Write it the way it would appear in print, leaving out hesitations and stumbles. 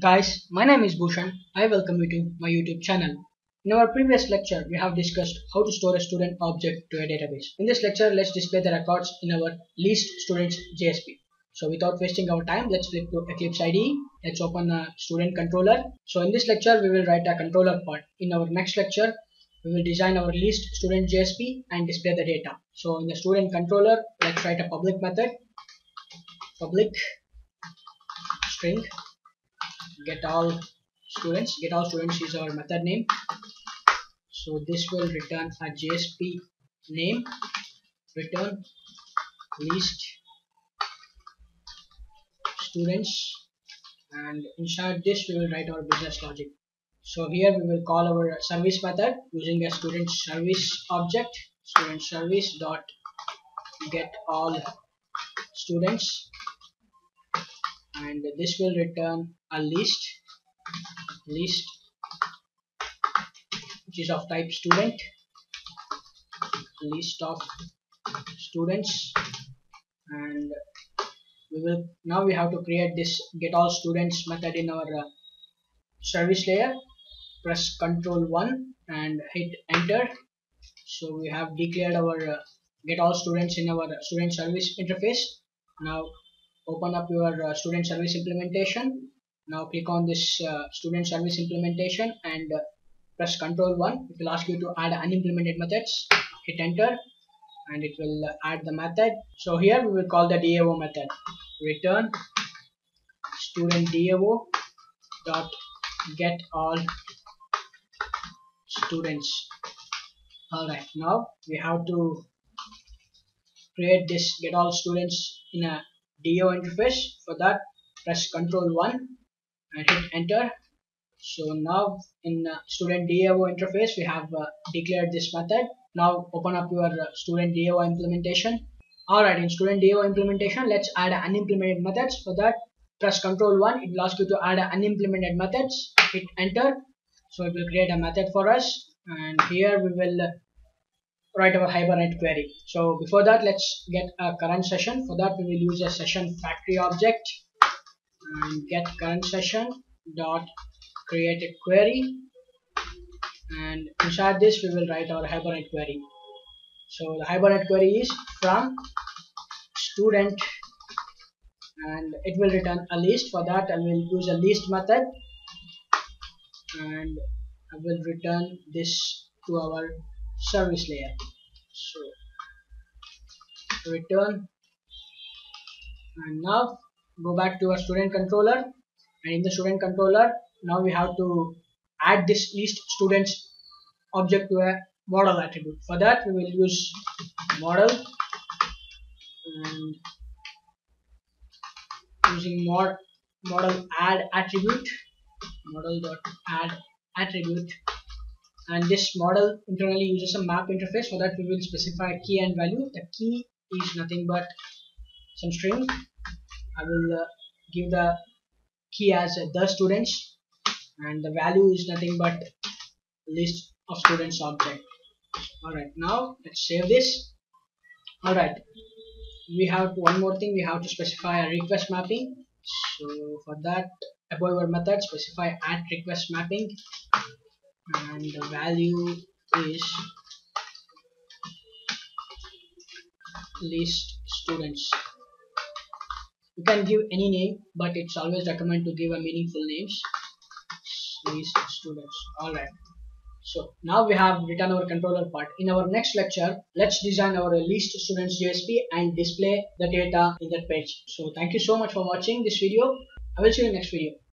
Guys, my name is Bhushan. I welcome you to my YouTube channel. In our previous lecture, we have discussed how to store a student object to a database. In this lecture, let's display the records in our ListStudents JSP. So without wasting our time, let's flip to Eclipse IDE. Let's open a student controller. So in this lecture, we will write a controller part. In our next lecture, we will design our ListStudents JSP and display the data. So in the student controller, let's write a public method. Public string. Get all students is our method name. So this will return a JSP name. Return list students, and inside this we will write our business logic. So here we will call our service method using a student service object. Student service dot get all students, and this will return a list which is of type student, list of students. And we have to create this get all students method in our service layer. Press Ctrl 1 and hit enter. So we have declared our get all students in our student service interface. Now open up your student service implementation. Now click on this student service implementation and press Ctrl 1. It will ask you to add unimplemented methods. Hit enter and it will add the method. So here we will call the DAO method. Return student DAO dot get all students. Alright, now we have to create this get all students in a DAO interface. For that, press Ctrl 1 and hit enter. So now in student DAO interface we have declared this method. Now open up your student DAO implementation. Alright, in student DAO implementation, let's add unimplemented methods. For that, press Ctrl 1. It will ask you to add unimplemented methods. Hit enter. So it will create a method for us, and here we will write our Hibernate query. So before that, let's get a current session. For that, we will use a session factory object and get current session dot create a query, and inside this we will write our Hibernate query. So the Hibernate query is from student, and it will return a list. For that, I will use a list method, and I will return this to our service layer. So return, and now go back to our student controller, and in the student controller now we have to add this list students object to a model attribute. For that, we will use model, and using model add attribute, model dot add attribute. And this model internally uses a map interface. For that, we will specify key and value. The key is nothing but some string. I will give the key as the students, and the value is nothing but list of students object. Alright, now let's save this. Alright, we have one more thing. We have to specify a request mapping. So for that, above our method, specify at request mapping, and the value is list students. You can give any name, but it's always recommended to give a meaningful names. List students. Alright, so now we have written our controller part. In our next lecture, let's design our list students JSP and display the data in that page. So thank you so much for watching this video. I will see you in the next video.